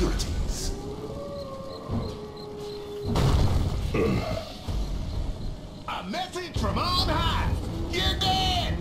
impurities. A message from on high. You're dead!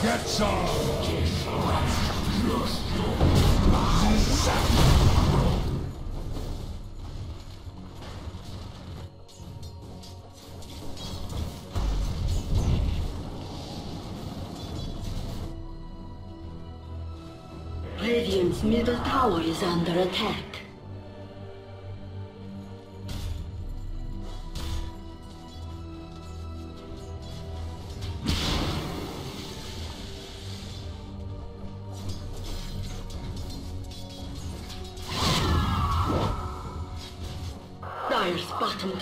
Get some! Radiant's middle tower is under attack. Dire's bottom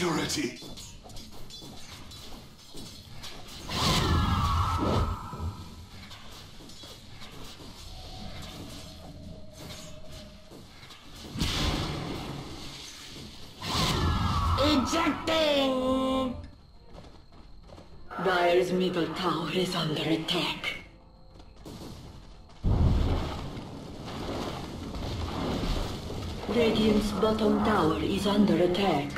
Impurity! Ejecting! Dire's middle tower is under attack. Radiant's bottom tower is under attack.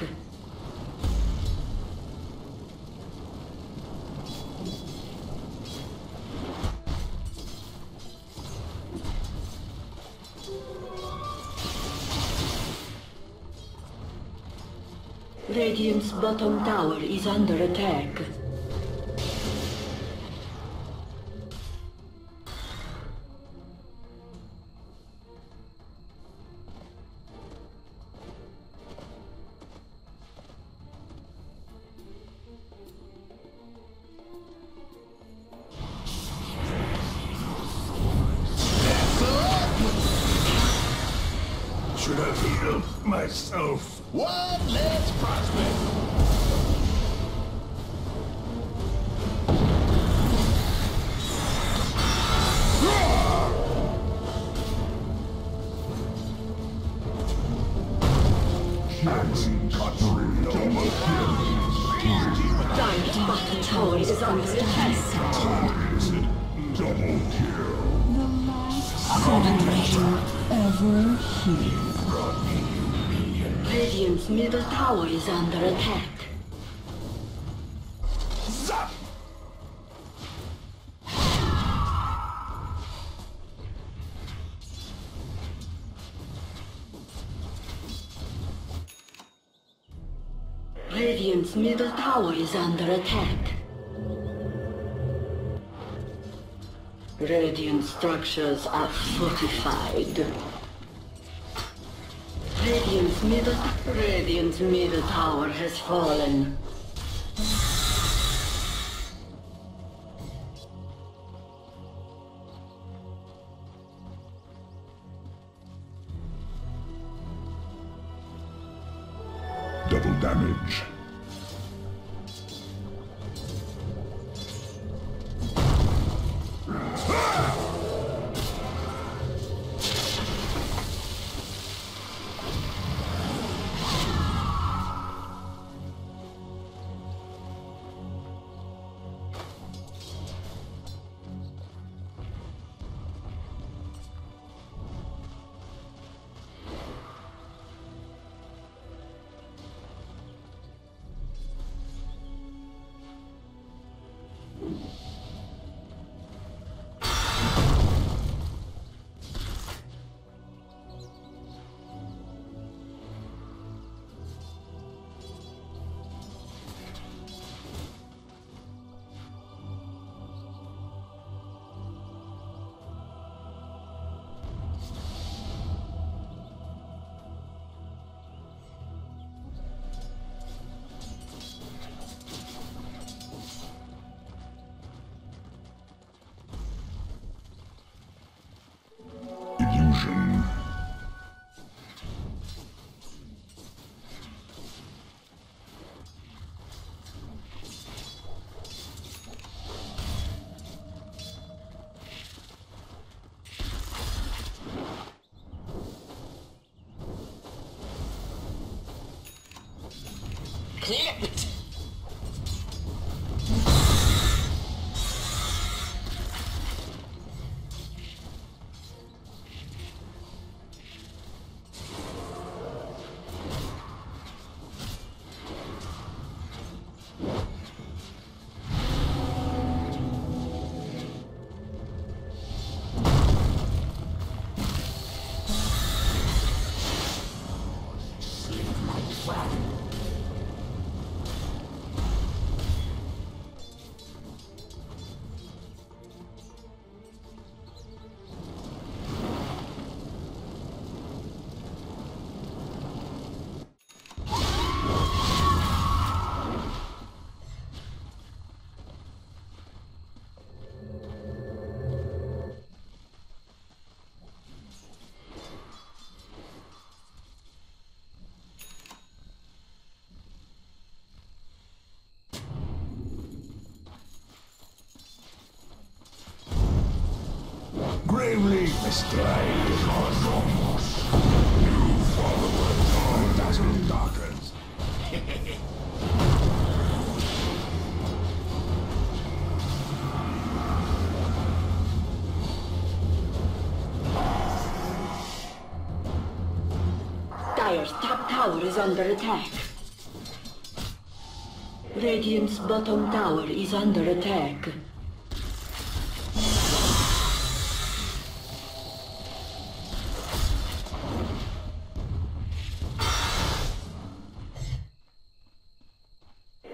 Radiant's bottom tower is under attack. Should have healed myself. One less prospect. Dancing country, double kill. Diamond bottom tower is under attack. Double kill. Celebration ever here. Radiant's middle tower is under attack. Zap! Radiant's middle tower is under attack. Radiant structures are fortified. Radiant's middle tower has fallen. Double damage. 皮。Gravely mistaken for Zomos. New follower of Dazzle Darkens. Dire's top tower is under attack. Radiant's bottom tower is under attack.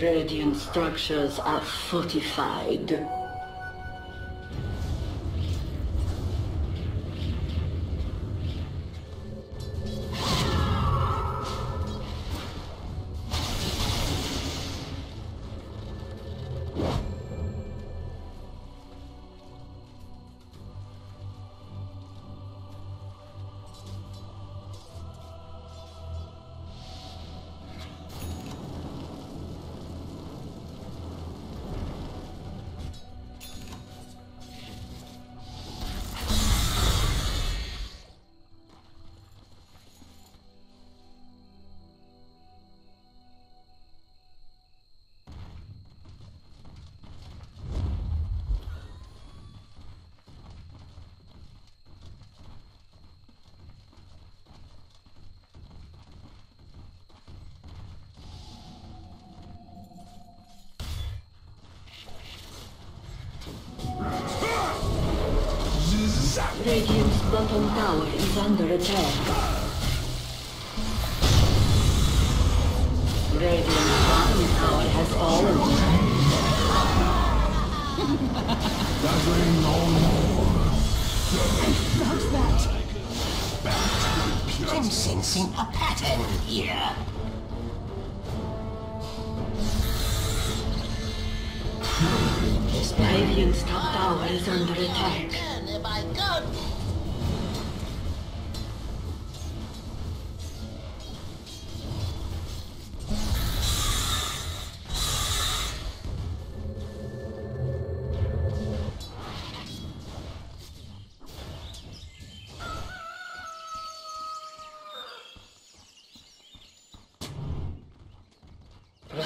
Radiant structures are fortified. Radiant's bottom tower is under attack. Radiant's bottom tower has fallen. Dazzling no more. How's that? I'm sensing a pattern here. Radiant's top tower is under attack. My God.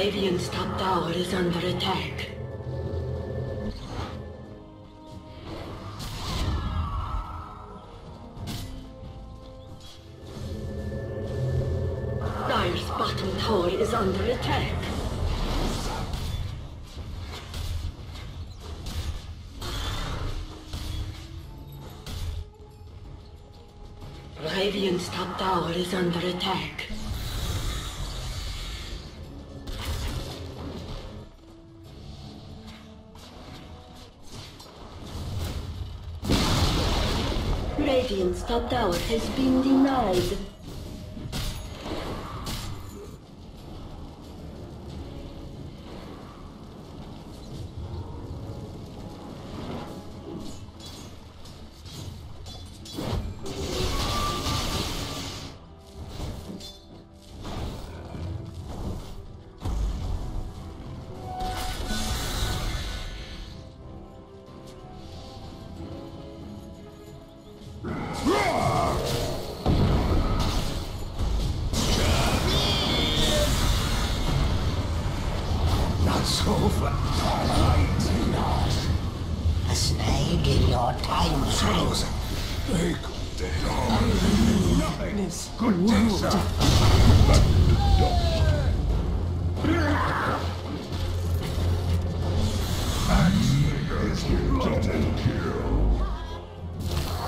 Radiant's top tower is under attack. Dire's bottom tower is under attack. Radiant's top tower is under attack. Radiant's top tower has been denied.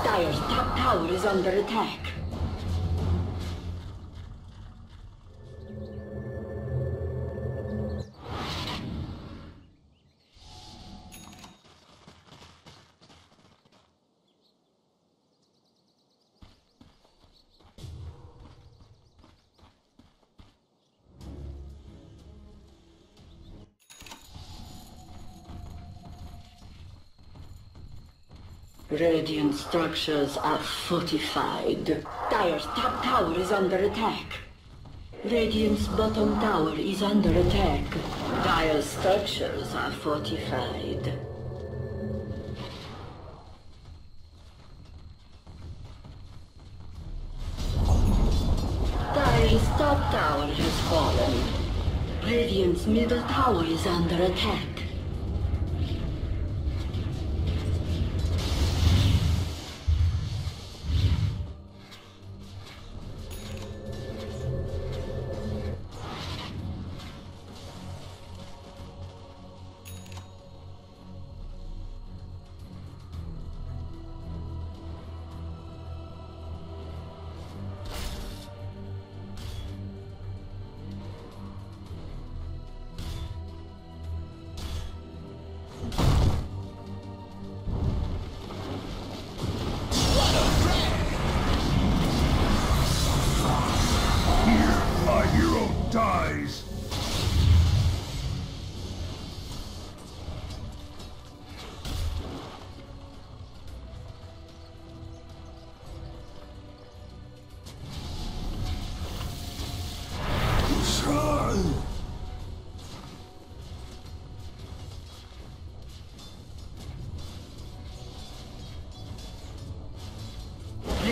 Dire's top tower is under attack. Radiant structures are fortified. Dire's top tower is under attack. Radiant's bottom tower is under attack. Dire's structures are fortified. Dire's top tower has fallen. Radiant's middle tower is under attack.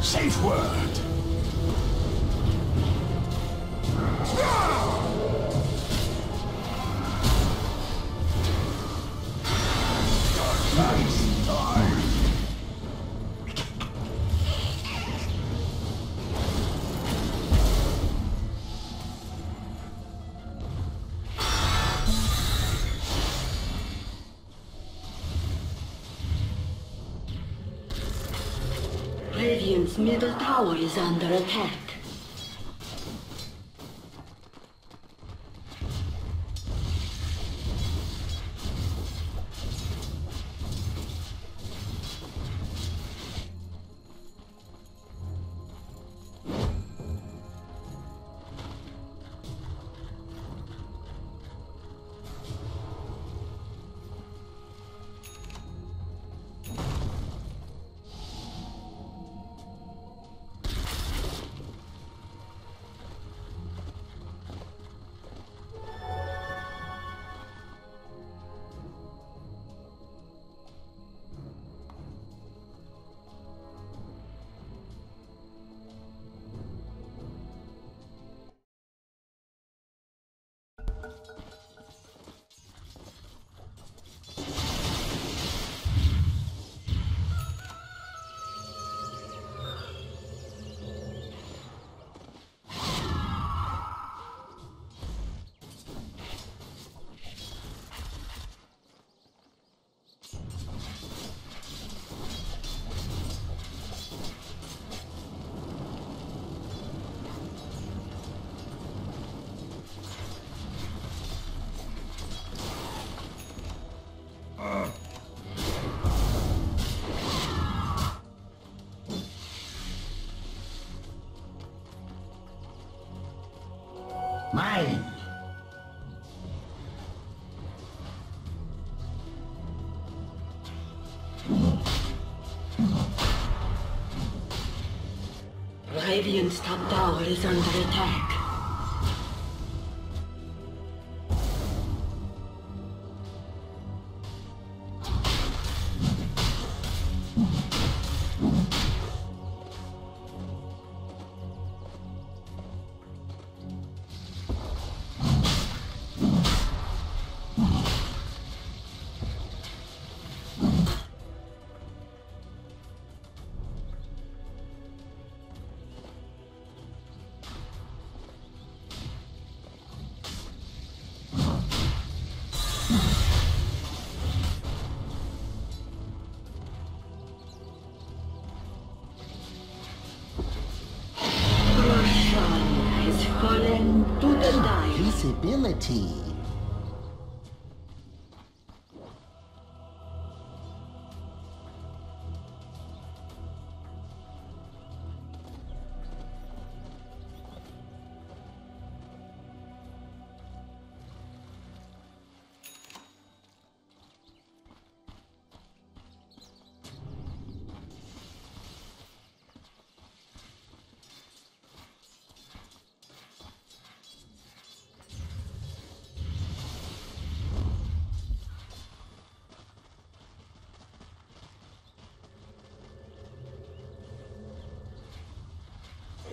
Safe word. Radiant's middle tower is under attack. Mine! Radiant's top tower is under attack. Visibility.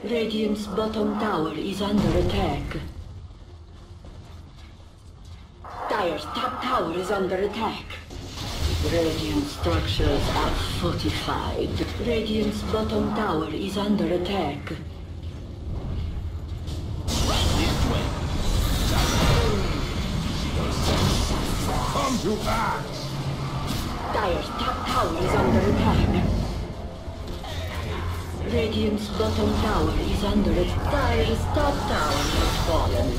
Radiant's bottom tower is under attack. Dire's top tower is under attack. Radiant structures are fortified. Radiant's bottom tower is under attack. Right this way. Come to us. Dire's top tower is under attack. Radiant's bottom tower is under its Dire's top tower has fallen.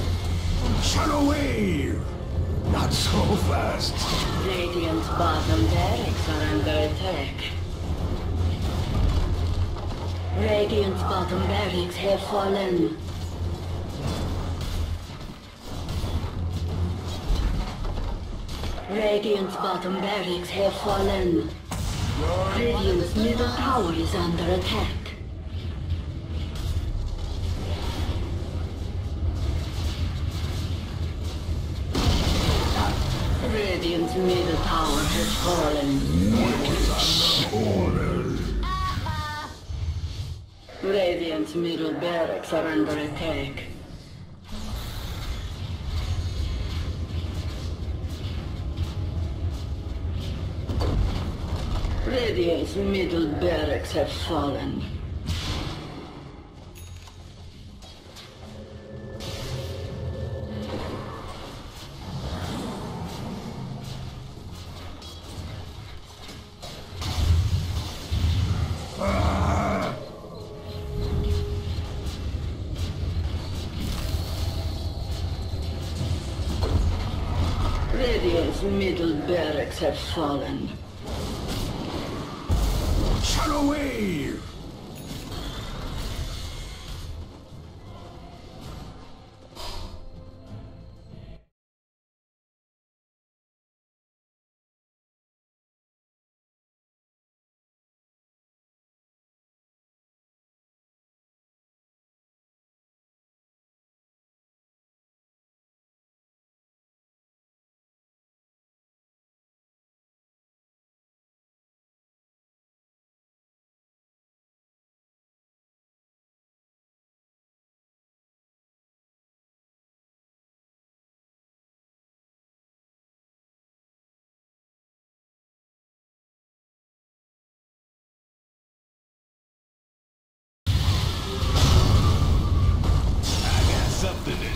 Shadow wave! Not so fast. Radiant's bottom barracks are under attack. Radiant's bottom barracks have fallen. Radiant's bottom barracks have fallen. Radiant's middle tower is under attack. Radiant's middle tower has fallen. Radiant's middle barracks are under attack. Radiant's middle barracks have fallen. Radial's middle barracks have fallen. Shadow Wave!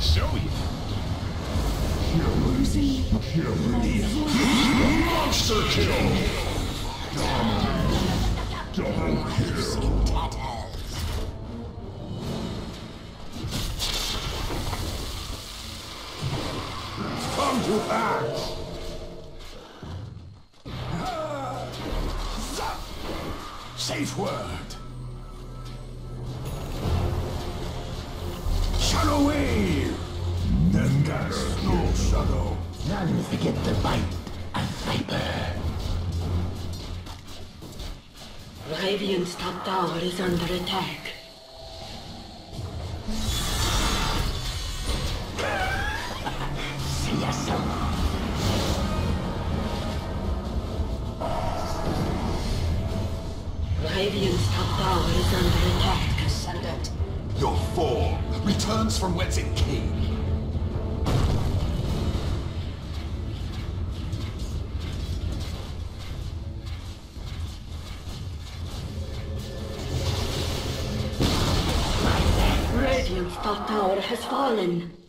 Show you. You're losing. You're losing. Monster kill. Double kill. Come to act. Safe word. Shadow Wave. There's no shadow. None forget the bite of Viper. Radiant's top tower is under attack. See ya soon. Radiant's top tower is under attack. Ascendant. Your form returns from whence it came. Our tower has fallen.